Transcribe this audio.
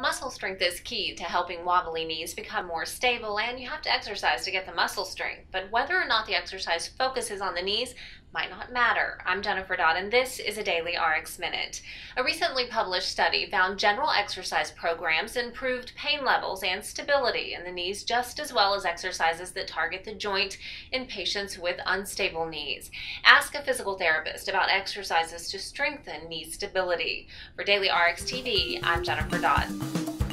Muscle strength is key to helping wobbly knees become more stable, and you have to exercise to get the muscle strength, but whether or not the exercise focuses on the knees might not matter. I'm Jennifer Dodd, and this is a Daily RX Minute. A recently published study found general exercise programs improved pain levels and stability in the knees just as well as exercises that target the joint in patients with unstable knees. Ask a physical therapist about exercises to strengthen knee stability. For Daily RX TV, I'm Jennifer Dodd.